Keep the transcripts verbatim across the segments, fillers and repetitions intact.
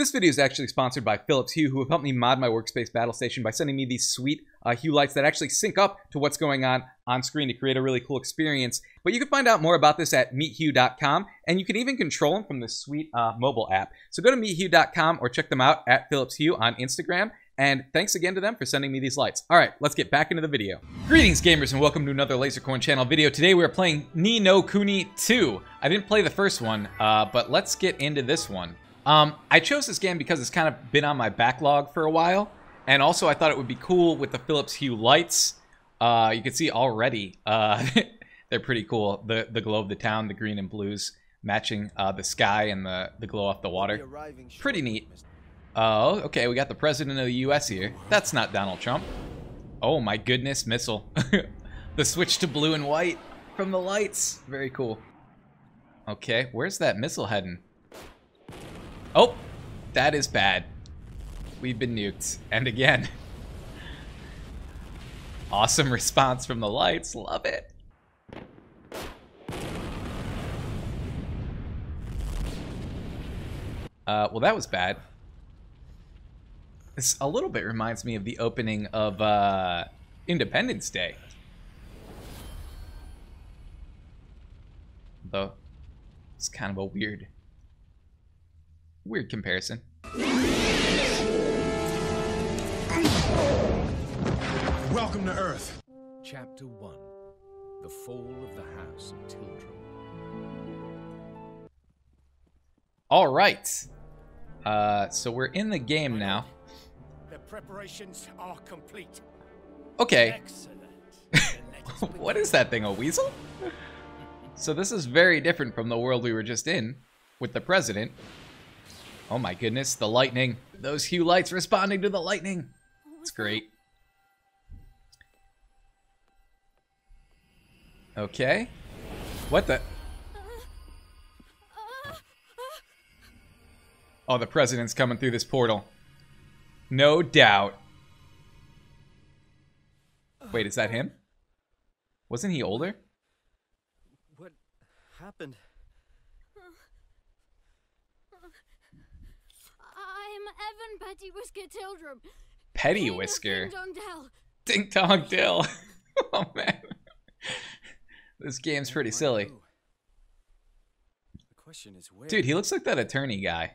This video is actually sponsored by Philips Hue, who have helped me mod my workspace battle station by sending me these sweet uh, Hue lights that actually sync up to what's going on on screen to create a really cool experience. But you can find out more about this at meethue dot com, and you can even control them from this sweet uh, mobile app. So go to meethue dot com or check them out at Philips Hue on Instagram. And thanks again to them for sending me these lights. All right, let's get back into the video. Greetings, gamers, and welcome to another Lasercorn channel video. Today we are playing Ni No Kuni two. I didn't play the first one, uh, but let's get into this one. Um, I chose this game because it's kind of been on my backlog for a while, and also I thought it would be cool with the Philips Hue lights. Uh, you can see already uh, they're pretty cool. The the glow of the town, the green and blues, matching uh, the sky and the, the glow off the water. Pretty neat. Oh, uh, okay, we got the president of the U S here. That's not Donald Trump. Oh my goodness, missile. The switch to blue and white from the lights. Very cool. Okay, where's that missile heading? Oh, that is bad. We've been nuked. And again. Awesome response from the lights. Love it. Uh, well, that was bad. This a little bit reminds me of the opening of uh, Independence Day. Though it's kind of a weird, weird comparison. Welcome to Earth. Chapter one: The Fall of the House of Tildrum. All right. Uh, so we're in the game now. The preparations are complete. Okay. What is that thing, a weasel? So this is very different from the world we were just in with the president. Oh my goodness, the lightning. Those Hue lights responding to the lightning. It's great. Okay. What the? Oh, the president's coming through this portal. No doubt. Wait, is that him? Wasn't he older? What happened? I'm Evan, Petty Whisker, Tildrum. Petty Whisker? Ding Dong Dell. Ding Dong Dell. Oh, man. This game's pretty silly. The question is where. Dude, he looks like that attorney guy.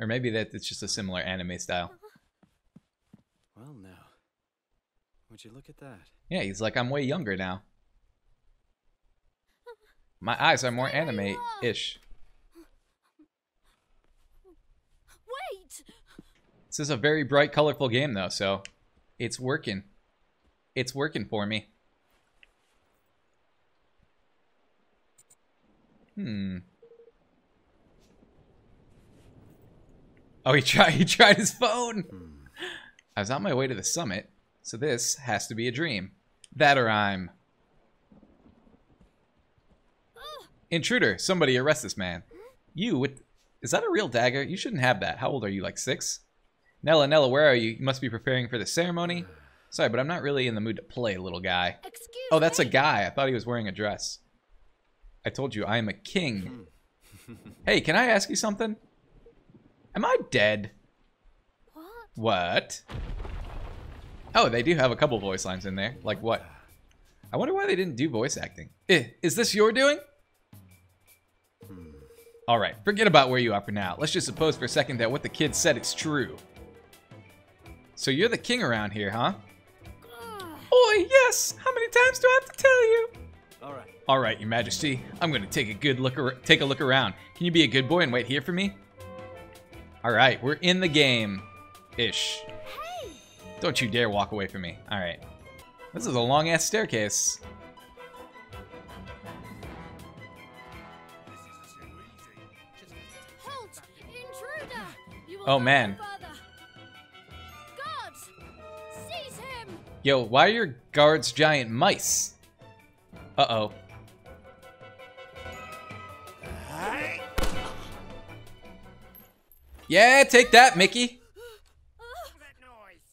Or maybe that it's just a similar anime style. Well, now, would you look at that? Yeah, he's like, I'm way younger now. My eyes are more anime-ish. Wait. This is a very bright, colorful game, though, so it's working. It's working for me. Hmm. Oh, he tried, he tried his phone. Hmm. I was on my way to the summit, so this has to be a dream. That or I'm... Oh. Intruder, somebody arrest this man. You, with... Is that a real dagger? You shouldn't have that. How old are you, like six? Nella, Nella, where are you? You must be preparing for the ceremony. Sorry, but I'm not really in the mood to play, little guy. Excuse oh, that's me. A guy. I thought he was wearing a dress. I told you, I am a king. Hey, can I ask you something? Am I dead? What? What? Oh, they do have a couple voice lines in there. Like what? I wonder why they didn't do voice acting. Eh, is this your doing? Hmm. All right, forget about where you are for now. Let's just suppose for a second that what the kid said is true. So you're the king around here, huh? Oi, yes. How many times do I have to tell you? All right. All right, Your Majesty. I'm going to take a good look. Ar take a look around. Can you be a good boy and wait here for me? All right, we're in the game, ish. Hey. Don't you dare walk away from me. All right, this is a long ass staircase. Halt, intruder! You will oh man. Guards, seize him. Yo, why are your guards giant mice? Uh oh. Yeah, take that, Mickey.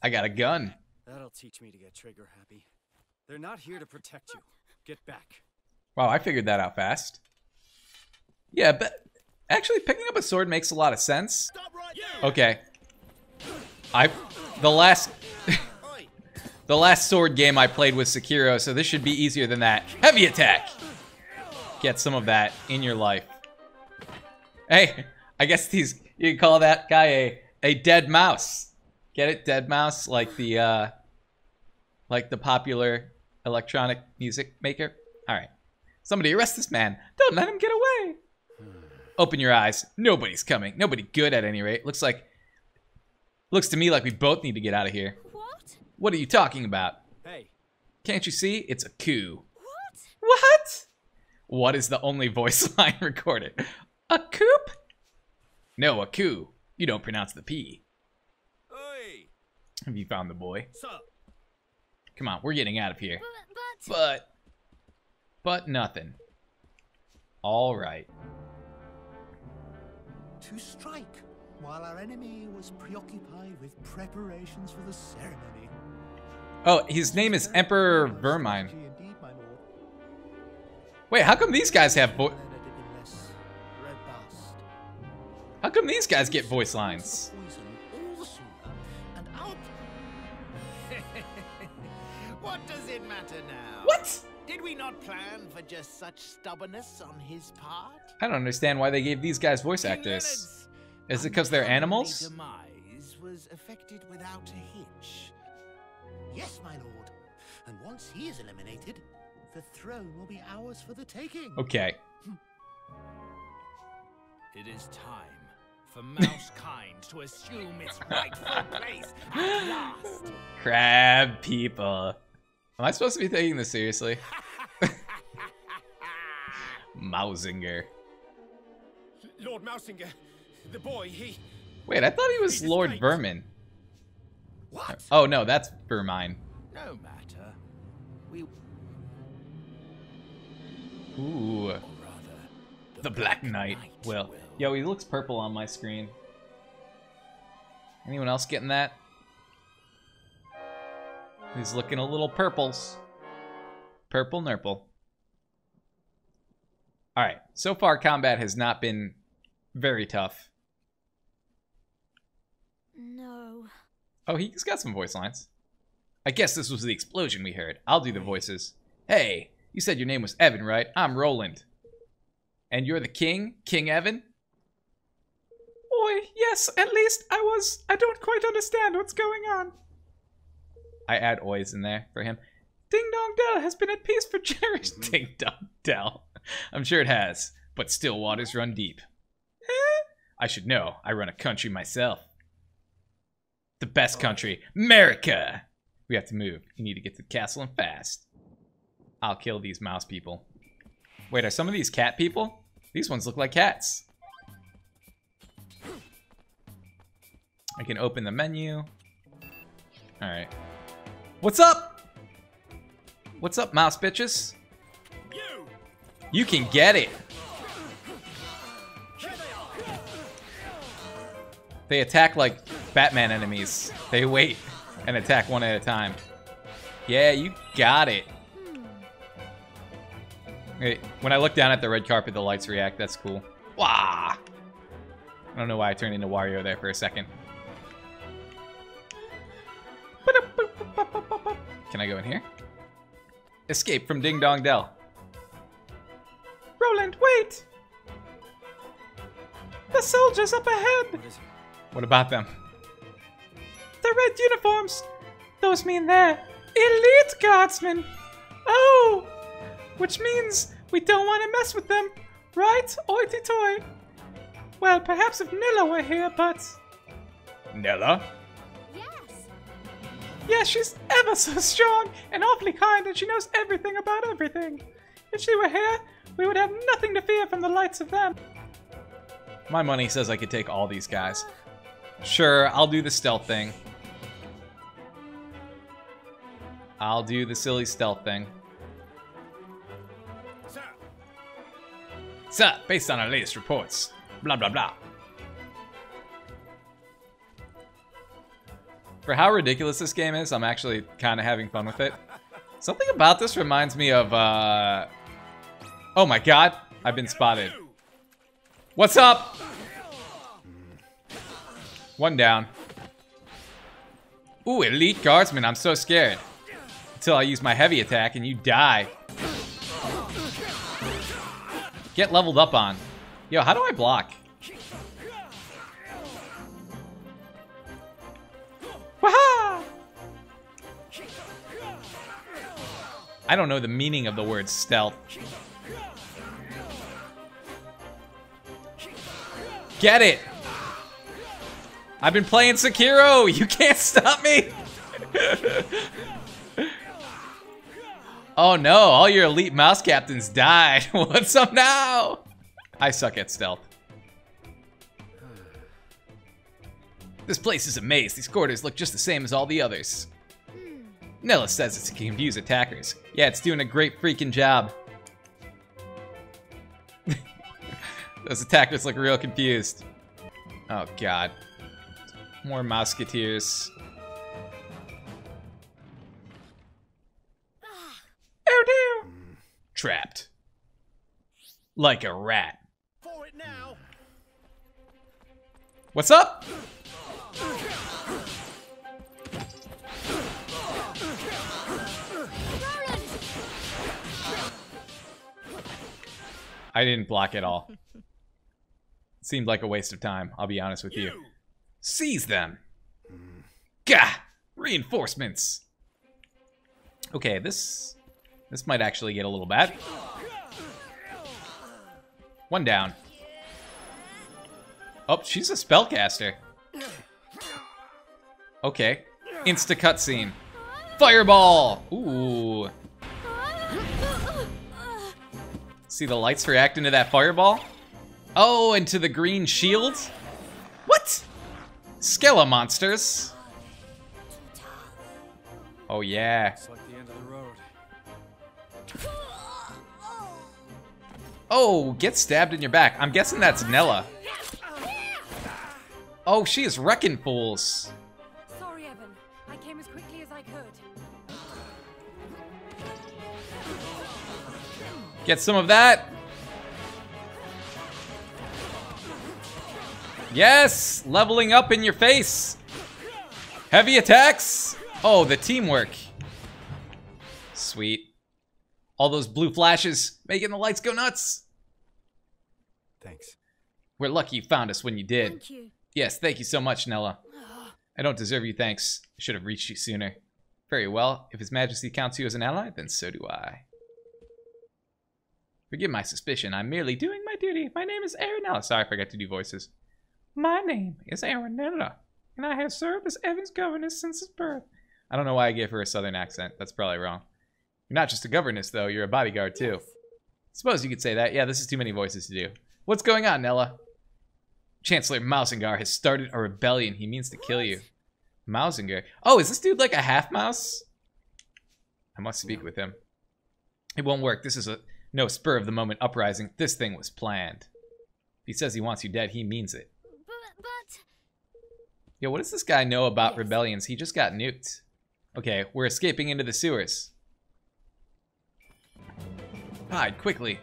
I got a gun. That'll teach me to get trigger happy. They're not here to protect you. Get back. Wow, I figured that out fast. Yeah, but actually picking up a sword makes a lot of sense. Stop right Okay. I the last the last sword game I played was Sekiro, so this should be easier than that. Heavy attack. Get some of that in your life. Hey, I guess these you can call that guy a a dead mouse. Get it, dead mouse, like the uh, like the popular electronic music maker. All right, somebody arrest this man. Don't let him get away. Open your eyes. Nobody's coming. Nobody good at any rate. Looks like, looks to me like we both need to get out of here. What? What are you talking about? Hey, can't you see? It's a coup. What? What? What is the only voice line recorded? A coop? No, a coup. You don't pronounce the P. Hey. Have you found the boy? Sup? Come on, we're getting out of here. But, but, but nothing. All right. To strike while our enemy was preoccupied with preparations for the ceremony. Oh, his name is Emperor Vermine. Wait, how come these guys have vo- How come these guys get voice lines? What does it matter now? What? Did we not plan for just such stubbornness on his part? I don't understand why they gave these guys voice actors. Is it because they're animals? Demise was affected without a hitch. Yes, my lord. And once he is eliminated, the throne will be ours for the taking. Okay. It is time for mouse kind to assume its rightful place at last. Crab people. Am I supposed to be taking this seriously? Mausinger. Lord Mausinger, the boy, he... Wait, I thought he was he Lord Vermin. What? Oh, no, that's Vermine. No matter. We... Ooh. Rather, the, the Black, Black Knight. Knight well, will. Yo, he looks purple on my screen. Anyone else getting that? He's looking a little purples. Purple nurple. Alright, so far combat has not been very tough. No. Oh, he's got some voice lines. I guess this was the explosion we heard. I'll do the voices. Hey, you said your name was Evan, right? I'm Roland. And you're the king? King Evan? Oi, yes, at least I was. I don't quite understand what's going on. I add oys in there for him. Ding Dong Dell has been at peace for generations. Mm-hmm. Ding Dong Dell. I'm sure it has, but still waters run deep. Eh? I should know. I run a country myself. The best country. America! We have to move. You need to get to the castle and fast. I'll kill these mouse people. Wait, are some of these cat people? These ones look like cats. I can open the menu. Alright. What's up? What's up, mouse bitches? You, you can get it. They, they attack like Batman enemies. They wait and attack one at a time. Yeah, you got it. Wait, when I look down at the red carpet, the lights react. That's cool. Wah! I don't know why I turned into Wario there for a second. Can I go in here? Escape from Ding Dong Dell. Roland, wait! The soldiers up ahead! What, is what about them? The red uniforms! Those mean they're elite guardsmen! Oh! Which means we don't want to mess with them, right? Oity toy! Well, perhaps if Nella were here, but... Nella? Yeah, she's ever so strong and awfully kind, and she knows everything about everything. If she were here, we would have nothing to fear from the likes of them. My money says I could take all these guys. Sure, I'll do the stealth thing. I'll do the silly stealth thing. Sir, Sir based on our latest reports, blah, blah, blah. For how ridiculous this game is, I'm actually kind of having fun with it. Something about this reminds me of, uh... oh my god, I've been spotted. What's up? One down. Ooh, elite guardsman. I'm so scared. Until I use my heavy attack and you die. Get leveled up on. Yo, how do I block? Waha! I don't know the meaning of the word stealth. Get it! I've been playing Sekiro! You can't stop me! Oh no, all your elite mouse captains died. What's up now? I suck at stealth. This place is a maze. These quarters look just the same as all the others. Nella says it's to confuse attackers. Yeah, it's doing a great freaking job. Those attackers look real confused. Oh god. More musketeers. Oh no! Trapped. Like a rat. For it now. What's up? I didn't block at all. Seemed like a waste of time, I'll be honest with you. you. Seize them! Gah! Reinforcements! Okay, this... This might actually get a little bad. One down. Oh, she's a spellcaster. Okay. Insta cutscene. Fireball! Ooh. See the lights react into that fireball? Oh, into the green shield? What? Skele monsters. Oh yeah. It's like the end of the road. Oh, get stabbed in your back. I'm guessing that's Nella. Oh, she is wrecking fools. Sorry, Evan. I came as quickly as I could. Get some of that. Yes! Leveling up in your face! Heavy attacks! Oh, the teamwork. Sweet. All those blue flashes making the lights go nuts! Thanks. We're lucky you found us when you did. Thank you. Yes, thank you so much, Nella. I don't deserve you thanks. I should have reached you sooner. Very well. If His Majesty counts you as an ally, then so do I. Forgive my suspicion. I'm merely doing my duty. My name is Aaron Nella. Sorry, I forgot to do voices. My name is Aaron Nella, and I have served as Evan's governess since his birth. I don't know why I gave her a southern accent. That's probably wrong. You're not just a governess, though. You're a bodyguard, too. Yes. Suppose you could say that. Yeah, this is too many voices to do. What's going on, Nella? Chancellor Mausinger has started a rebellion. He means to kill you. Mausinger? Oh, is this dude like a half mouse? I must speak yeah. with him. It won't work. This is a no spur-of-the-moment uprising. This thing was planned. If he says he wants you dead, he means it. But... Yo, what does this guy know about yes. rebellions? He just got nuked. Okay, we're escaping into the sewers. Hide, quickly.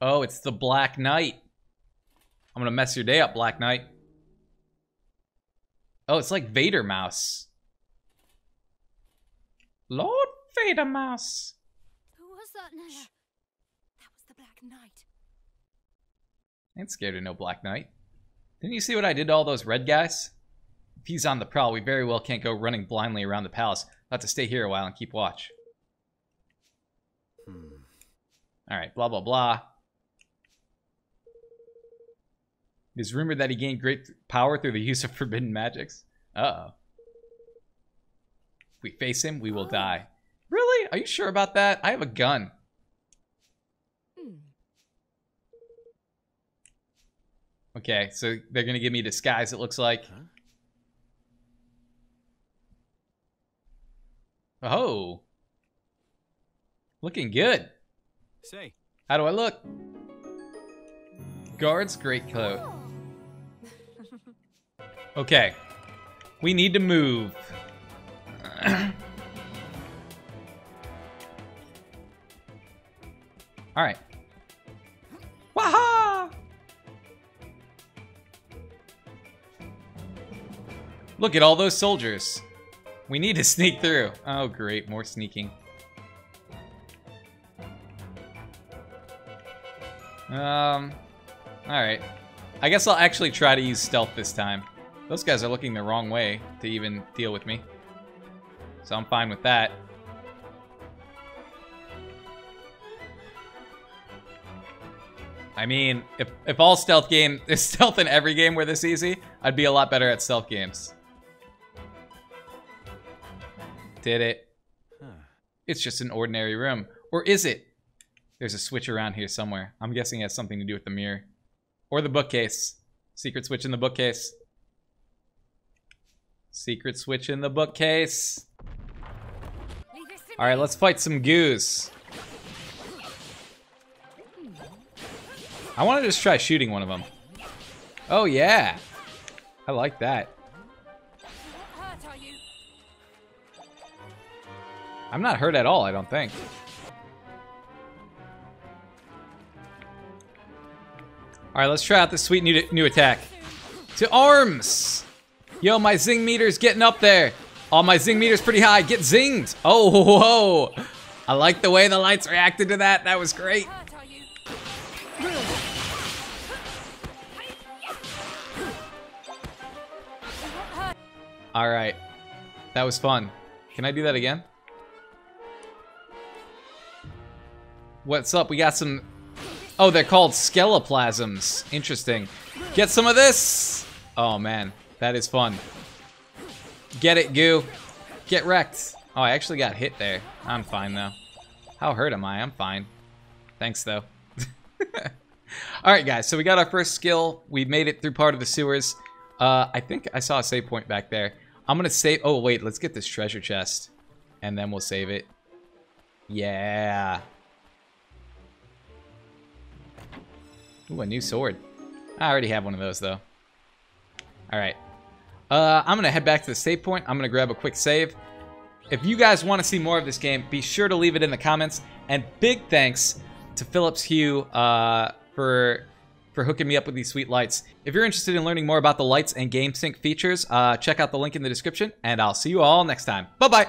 Oh, it's the Black Knight. I'm gonna mess your day up, Black Knight. Oh, it's like Vader Mouse. Lord Vader Mouse. Who was that, Nella? Shh. That was the Black Knight. I ain't scared of no Black Knight. Didn't you see what I did to all those red guys? If he's on the prowl, we very well can't go running blindly around the palace. I'll have to stay here a while and keep watch. Hmm. Alright, blah, blah, blah. It is rumored that he gained great power through the use of forbidden magics. Uh-oh. If we face him, we will die. Really? Are you sure about that? I have a gun. Okay, so they're gonna give me disguise, it looks like. Huh? Oh. Looking good. Say. How do I look? Guard's greatcoat. Oh. Okay. We need to move. Alright. Waha! Look at all those soldiers. We need to sneak through. Oh, great. More sneaking. Um, alright. I guess I'll actually try to use stealth this time. Those guys are looking the wrong way to even deal with me. So I'm fine with that. I mean, if, if all stealth game is stealth in every game were this easy, I'd be a lot better at stealth games. Did it. It's just an ordinary room. Or is it? There's a switch around here somewhere. I'm guessing it has something to do with the mirror. Or the bookcase. Secret switch in the bookcase. Secret switch in the bookcase. Alright, let's fight some goos. I want to just try shooting one of them. Oh, yeah. I like that. I'm not hurt at all, I don't think. All right, let's try out this sweet new, new attack. To arms! Yo, my zing meter's getting up there. Oh, my zing meter's pretty high. Get zinged. Oh, whoa. whoa. I like the way the lights reacted to that. That was great. Alright, that was fun. Can I do that again? What's up? We got some... Oh, they're called Skeleplasms. Interesting. Get some of this! Oh, man. That is fun. Get it, goo. Get wrecked. Oh, I actually got hit there. I'm fine, though. How hurt am I? I'm fine. Thanks, though. Alright, guys. So we got our first skill. We made it through part of the sewers. Uh, I think I saw a save point back there. I'm gonna save- oh wait, let's get this treasure chest. And then we'll save it. Yeah. Ooh, a new sword. I already have one of those though. Alright. Uh, I'm gonna head back to the save point. I'm gonna grab a quick save. If you guys want to see more of this game, be sure to leave it in the comments. And big thanks to Philips Hue, uh, for... for hooking me up with these sweet lights. If you're interested in learning more about the lights and game sync features, uh, check out the link in the description, and I'll see you all next time. Bye-bye!